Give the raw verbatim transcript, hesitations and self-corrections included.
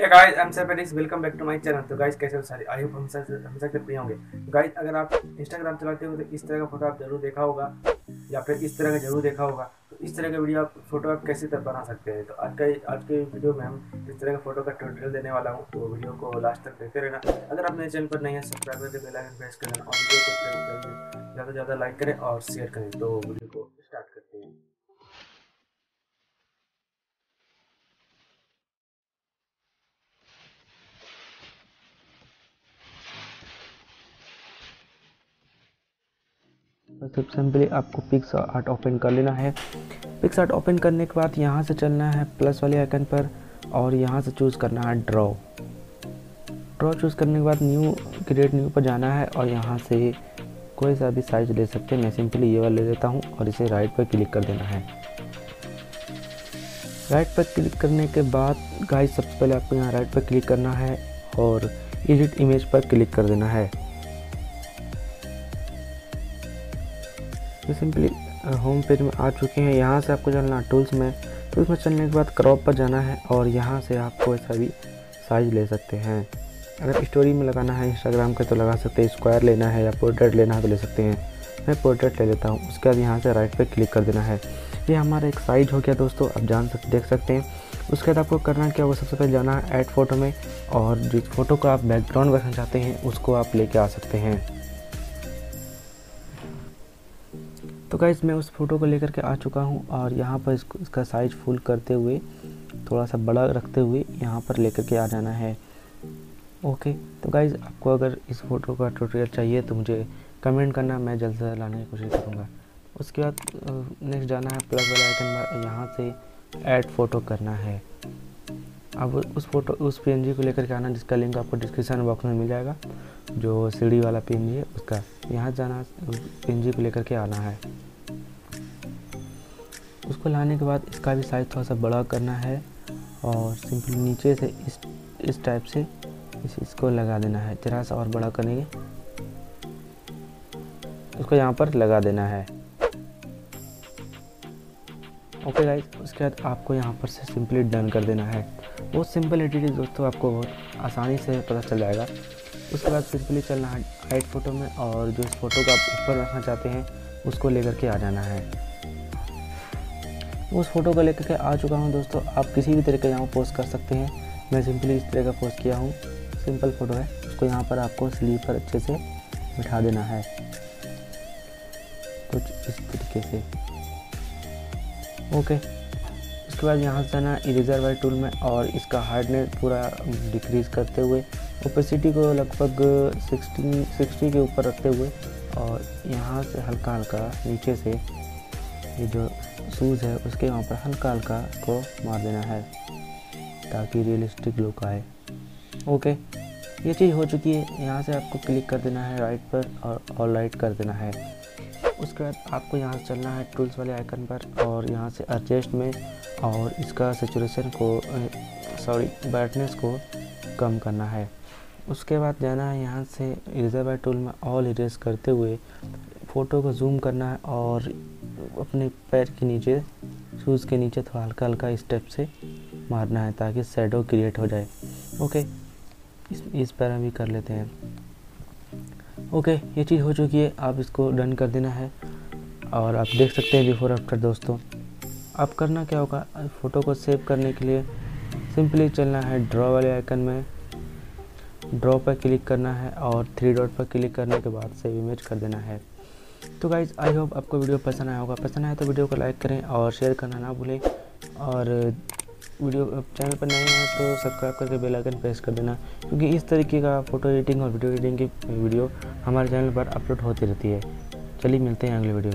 Hey guys, I am सेपेरिक्स, welcome back to my channel. तो guys कैसे हो सारे, आई होप हम सब हम सब प्रिय होंगे। गाइस अगर आप इंस्टाग्राम चलाते हो तो इस तरह का फोटो आप जरूर देखा होगा या फिर इस तरह का जरूर देखा होगा। तो इस तरह का वीडियो आप फोटो आप कैसे तब बना सकते हैं, तो आज का आज के वीडियो में हम इस तरह का फोटो का ट्यूटोरियल देने वाला हूँ। तो वीडियो को लास्ट तक देखते रहना। अगर आप मेरे चैनल पर नहीं है सब्सक्राइब करके बेल आइकन प्रेस करना और वीडियो को ज़्यादा से ज़्यादा लाइक करें और शेयर करें। तो वीडियो को स्टार्ट करते हैं। सबसे पहले आपको PicsArt ओपन कर लेना है। PicsArt ओपन करने के बाद यहाँ से चलना है प्लस वाले आइकन पर और यहाँ से चूज़ करना है ड्रॉ। ड्रॉ चूज़ करने के बाद न्यू क्रिएट न्यू पर जाना है और यहाँ से कोई सा भी साइज ले सकते हैं। मैं सिंपली ये वाला ले लेता हूँ और इसे राइट पर क्लिक कर देना है। राइट पर क्लिक करने के बाद गाइस सबसे पहले आपको यहाँ राइट पर क्लिक करना है और एडिट इमेज पर क्लिक कर देना है। तो सिंपली होम पेज में आ चुके हैं। यहाँ से आपको चलना टूल्स में। टूल्स में चलने के बाद क्रॉप पर जाना है और यहाँ से आपको ऐसा भी साइज ले सकते हैं। अगर स्टोरी में लगाना है इंस्टाग्राम का तो लगा सकते हैं, स्क्वायर लेना है या पोर्ट्रेट लेना है तो ले सकते हैं। मैं पोर्ट्रेट ले लेता हूँ। उसके बाद यहाँ से राइट पर क्लिक कर देना है। ये हमारा एक साइज हो गया दोस्तों, आप जान सकते देख सकते हैं। उसके बाद आपको करना क्या, वो सबसे पहले जाना है ऐड फोटो में और जिस फोटो का आप बैकग्राउंड रखना चाहते हैं उसको आप लेके आ सकते हैं। तो गाइस मैं उस फोटो को लेकर के आ चुका हूँ और यहाँ पर इसको इसका साइज फुल करते हुए थोड़ा सा बड़ा रखते हुए यहाँ पर लेकर के आ जाना है। ओके, तो गाइस आपको अगर इस फोटो का ट्यूटोरियल चाहिए तो मुझे कमेंट करना, मैं जल्द से जल्द लाने की कोशिश करूँगा। उसके बाद नेक्स्ट जाना है प्लस वाला आइकन पर, यहाँ से ऐड फ़ोटो करना है। अब उस फोटो उस पीएनजी को लेकर के आना जिसका लिंक आपको डिस्क्रिप्शन बॉक्स में मिल जाएगा, जो सीढ़ी वाला पीएनजी है उसका। यहाँ जाना, पीएनजी को लेकर के आना है। उसको लाने के बाद इसका भी साइज थोड़ा सा बड़ा करना है और सिंपली नीचे से इस इस टाइप से इस इसको लगा देना है। जरा सा और बड़ा करेंगे, उसको यहाँ पर लगा देना है। ओके गाइस, उसके बाद आपको यहाँ पर से सिंपली डन कर देना है। बहुत सिंपल एडिट है दोस्तों, आपको बहुत आसानी से पता चल जाएगा। उसके बाद सिंपली चलना है हाइड फोटो में और जो इस फोटो को आप ऊपर रखना चाहते हैं उसको लेकर के आ जाना है। उस फोटो को लेकर के आ चुका हूँ दोस्तों। आप किसी भी तरीके यहाँ पोस्ट कर सकते हैं। मैं सिंपली इस तरह का पोस्ट किया हूँ, सिंपल फोटो है। उसको यहाँ पर आपको स्लीव पर अच्छे से बिठा देना है, कुछ इस तरीके से। ओके, उसके बाद यहाँ से जाना इरेजर वाले टूल में और इसका हार्डनेस पूरा डिक्रीज़ करते हुए, ओपेसिटी को लगभग साठ साठ के ऊपर रखते हुए और यहाँ से हल्का हल्का नीचे से ये जो सूज है उसके वहाँ पर हल्का हल्का को मार देना है ताकि रियलिस्टिक लुक आए। ओके, ये चीज़ हो चुकी है। यहाँ से आपको क्लिक कर देना है राइट पर और ऑल राइट कर देना है। उसके बाद आपको यहाँ से चलना है टूल्स वाले आइकन पर और यहाँ से एडजस्ट में और इसका सैचुरेशन को सॉरी ब्राइटनेस को कम करना है। उसके बाद जाना है यहाँ से इरेजर बाय टूल में, ऑल इरेज करते हुए फ़ोटो को जूम करना है और अपने पैर के नीचे शूज़ के नीचे थोड़ा हल्का हल्का स्टेप से मारना है ताकि शैडो क्रिएट हो जाए। ओके, इस इस पैर में भी कर लेते हैं। ओके, ये चीज़ हो चुकी है। आप इसको डन कर देना है और आप देख सकते हैं बिफोर आफ्टर दोस्तों। आप करना क्या होगा, फ़ोटो को सेव करने के लिए सिंपली चलना है ड्रॉ वाले आइकन में, ड्रॉ पर क्लिक करना है और थ्री डॉट पर क्लिक करने के बाद सेव इमेज कर देना है। तो गाइज़ आई होप आपको वीडियो पसंद आया होगा। पसंद आया तो वीडियो को लाइक करें और शेयर करना ना भूलें और वीडियो चैनल पर नए हैं तो सब्सक्राइब करके बेल आइकन प्रेस कर देना, क्योंकि इस तरीके का फ़ोटो एडिटिंग और वीडियो एडिटिंग की वीडियो हमारे चैनल पर अपलोड होती रहती है। चलिए मिलते हैं अगले वीडियो में।